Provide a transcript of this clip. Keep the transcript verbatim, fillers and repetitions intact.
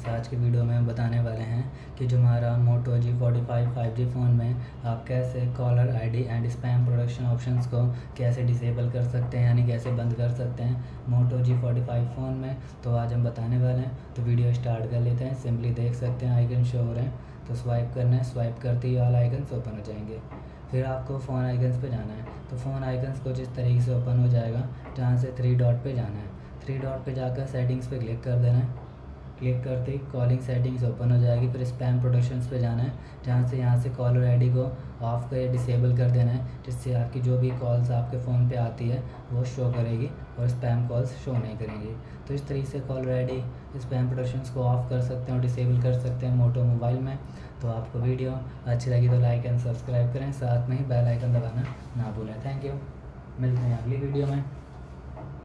दोस्त, आज के वीडियो में हम बताने वाले हैं कि जो हमारा Moto G forty five five G phone में आप कैसे caller ID and spam protection options को कैसे डिसेबल कर सकते हैं, यानी कैसे बंद कर सकते हैं Moto G forty five phone में। तो आज हम बताने वाले हैं, तो वीडियो स्टार्ट कर लेते हैं। सिंपली देख सकते हैं आइकन शो हो रहे हैं, तो स्वाइप करना है। स्वाइप करते ही ऑल आइकन्स ओपन हो जाएंगे। फिर आपको फ़ोन आइकन्स पे जाना है, तो फ़ोन आइकन्स कुछ इस तरीके से ओपन हो जाएगा, जहाँ से थ्री डॉट पे जाना है। थ्री डॉट पे जाकर सेटिंग्स पे क्लिक कर देना है। क्लिक करते ही कॉलिंग सेटिंग्स ओपन हो जाएगी। फिर स्पैम प्रोटेक्शंस पे जाना है, जहाँ से यहाँ से कॉलर आईडी को ऑफ कर या डिसेबल कर देना है, जिससे आपकी जो भी कॉल्स आपके फ़ोन पे आती है वो शो करेगी और स्पैम कॉल्स शो नहीं करेंगी। तो इस तरीके से कॉलर आईडी स्पैम प्रोटेक्शंस को ऑफ कर सकते हैं और डिसेबल कर सकते हैं मोटो मोबाइल में। तो आपको वीडियो अच्छी लगी तो लाइक एंड सब्सक्राइब करें, साथ में ही बेल आइकन दबाना ना भूलें। थैंक यू, मिलते हैं अगली वीडियो में।